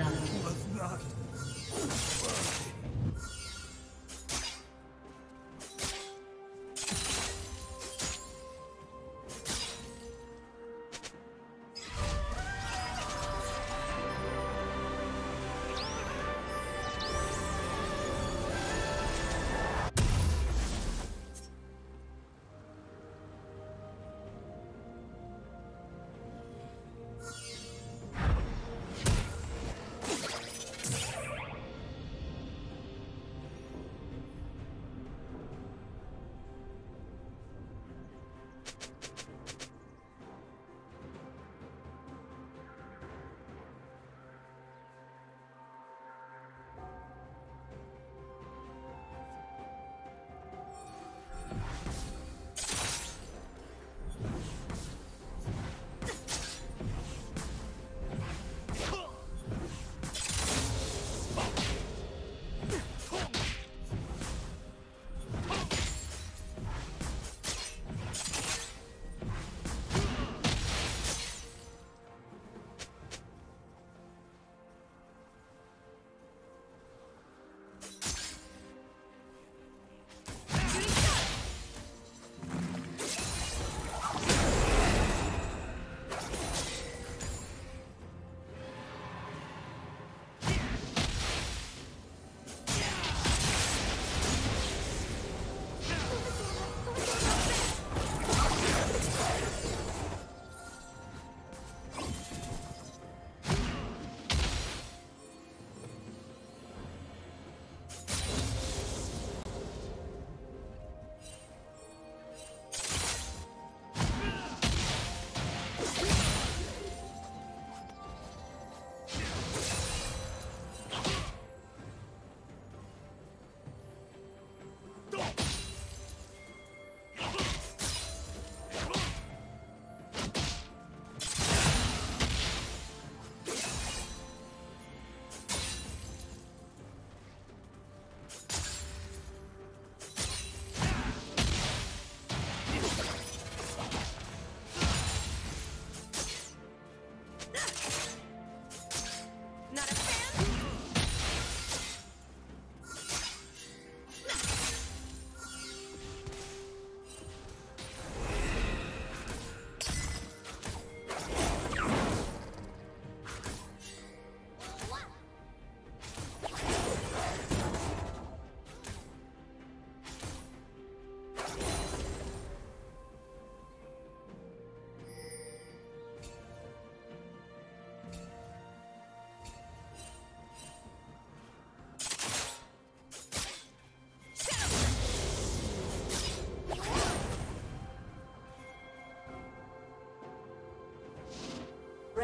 blood.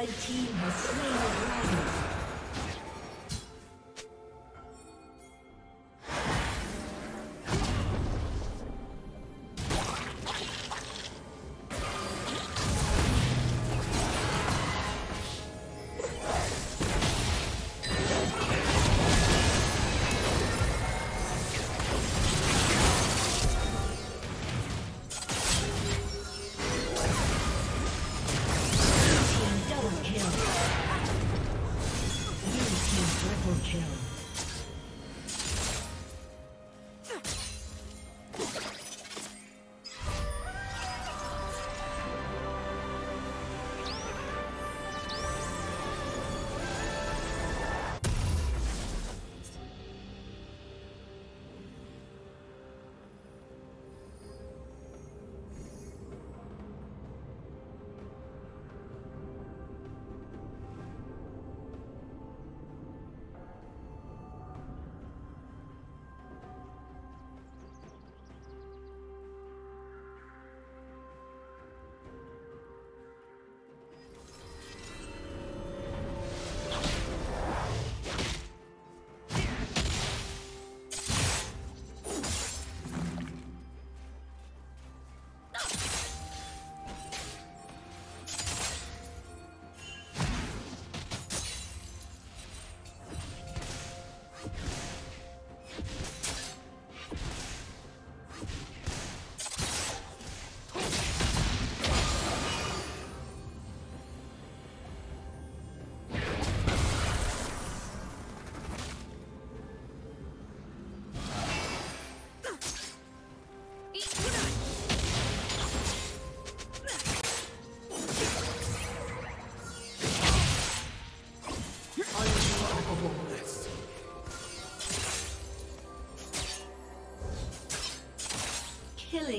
The team has slain the dragon.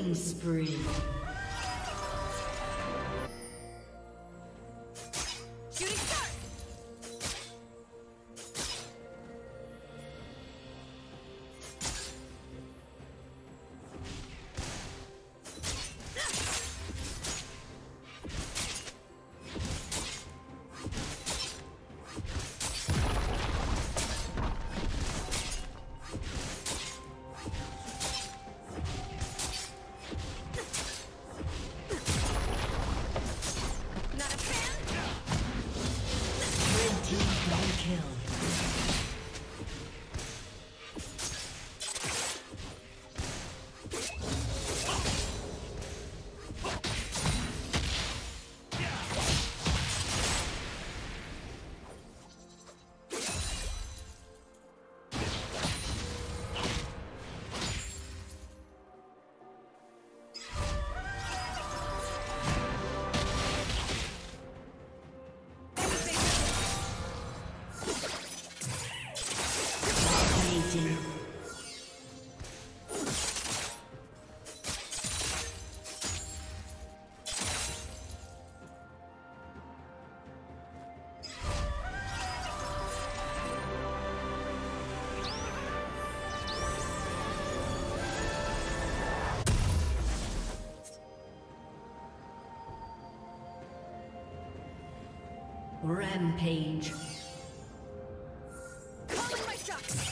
Killing spree. Rampage. Calling my shots.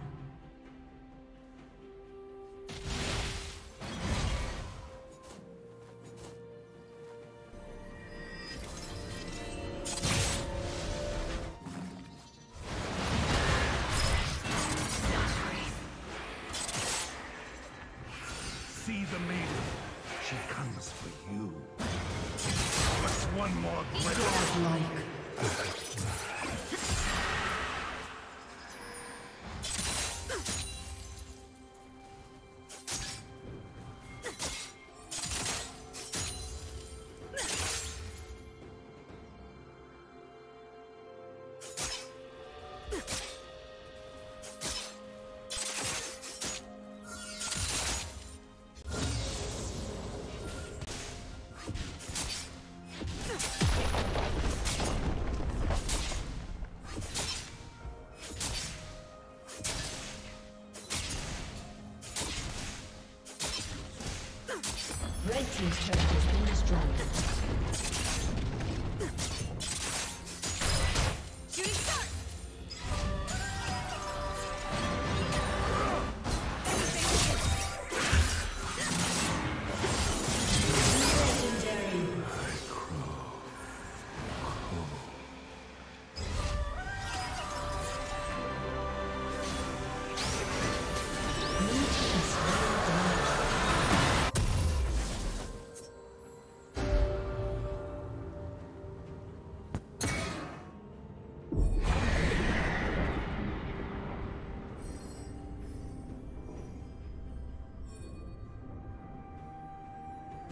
See the maiden. She comes for you. One more like. This turret has been destroyed. Shooting star! Legendary. I crawl. New team.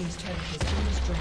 team's turret has been destroyed.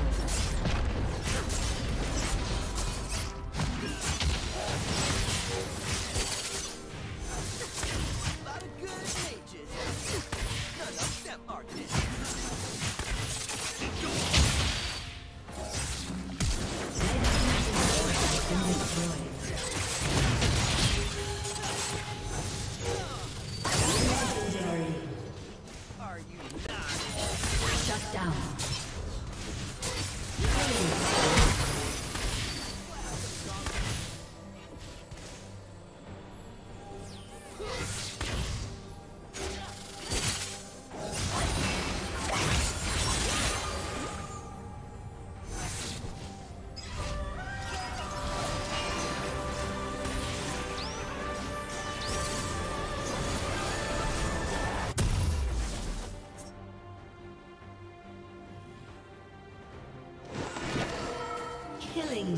Killing